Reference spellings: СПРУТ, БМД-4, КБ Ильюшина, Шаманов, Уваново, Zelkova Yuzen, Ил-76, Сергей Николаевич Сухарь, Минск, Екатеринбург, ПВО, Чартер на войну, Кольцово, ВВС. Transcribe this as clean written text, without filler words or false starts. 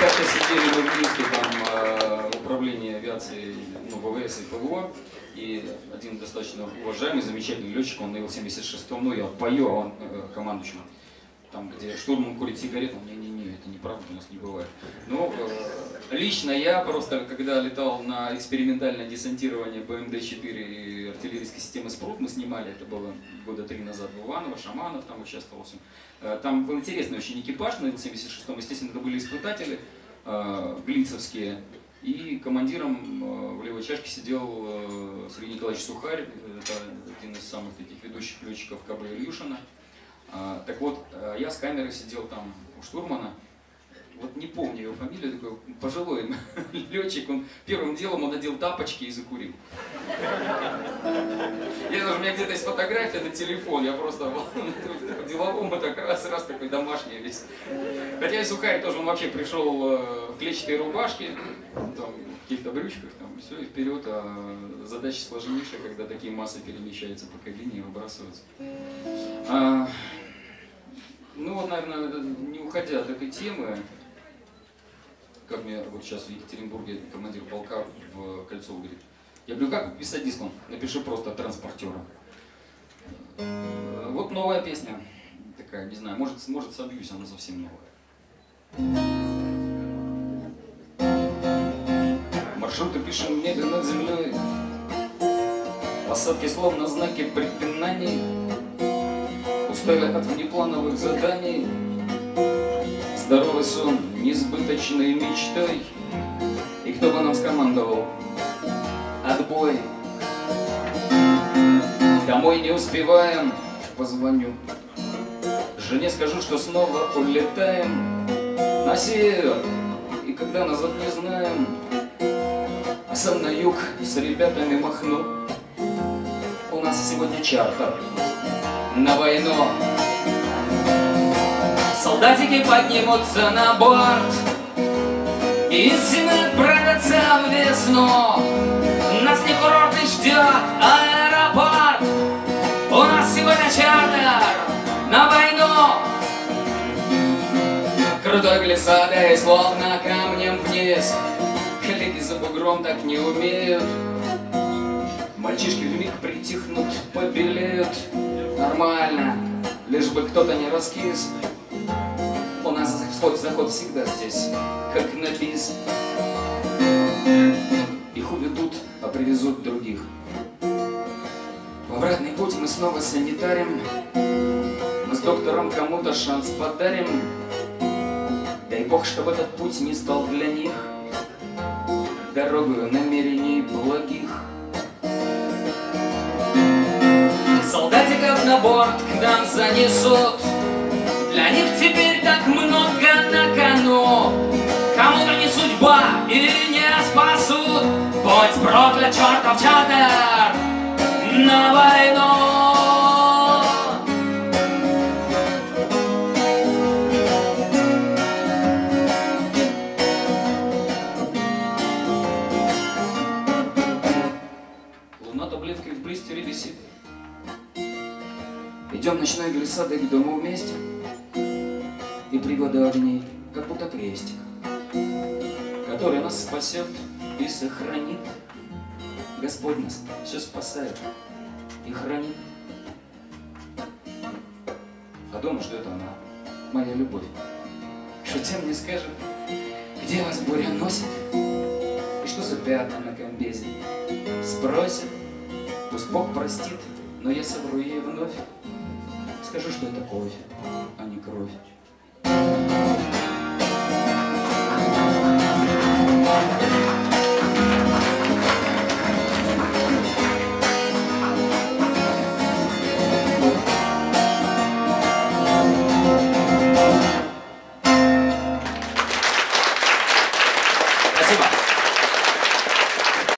как-то сидели в Минске, там управление авиации, ну, ВВС и ПВО, и один достаточно уважаемый, замечательный летчик, он на Ил-76, ну я пою, а он командующим. Там, где штурман курит сигарету, не-не-не, это неправда, у нас не бывает. Но лично я просто, когда летал на экспериментальное десантирование БМД-4 и артиллерийской системы СПРУТ, мы снимали, это было года 3 назад в Уваново, Шаманов там участвовал. Там был интересный очень экипаж на Ил-76, естественно, это были испытатели глицевские, и командиром в левой чашке сидел Сергей Николаевич Сухарь, это один из самых таких ведущих летчиков КБ Ильюшина. Так вот, я с камерой сидел там у штурмана, вот не помню его фамилию, такой пожилой летчик, он первым делом надел тапочки и закурил. Я даже, у меня где-то есть фотография, это телефон, я просто по-деловому так раз такой домашний весь. Хотя и Сухарь тоже, он вообще пришел в клетчатой рубашке, там, в каких-то брючках, там, все, и вперед, а задача сложнейшая, когда такие массы перемещаются по кабине и выбрасываются. Ну вот, наверное, не уходя от этой темы, как мне вот сейчас в Екатеринбурге командир полка в Кольцово говорит, я говорю, как писать диск? Он, напиши просто транспортера. Вот новая песня, такая, не знаю, может собьюсь, она совсем новая. Маршруты пишем в небе над землей, посадки словно знаки препинаний. Устали от внеплановых заданий, здоровый сон несбыточной мечтой. И кто бы нам скомандовал? Отбой. Домой не успеваем, позвоню жене, скажу, что снова улетаем на север, и когда назад не знаем. А сам на юг с ребятами махну. У нас сегодня чартер на войну. Солдатики поднимутся на борт и из зимы отправятся в весну. Нас не курорт и ждет аэропорт. У нас сегодня чартер на войну. Крутой глиссадой, словно камнем вниз. Коллеги за бугром так не умеют. Мальчишки вмиг притихнут, побелеют. Нормально, лишь бы кто-то не раскис. У нас заход всегда здесь, как на бис. Их уведут, а привезут других. В обратный путь мы снова санитарим. Мы с доктором кому-то шанс подарим. Дай бог, чтобы этот путь не стал для них дорогою намерений благих. Солдатиков на борт к нам занесут. Для них теперь так много на кону. Кому-то не судьба и не спасут. Будь проклят, чертов чартер на войну. Луна таблеткой в блистере висит. Идем ночной глиссадой к дому вместе, и пригода огней, как будто крестик, который нас спасет и сохранит. Господь нас все спасает и хранит. А дома ждет она, моя любовь. Шутя мне скажет, где вас буря носит, и что за пятна на комбезе. Спросит, пусть Бог простит, но я совру ей вновь. Скажу, что это кофе, а не кровь.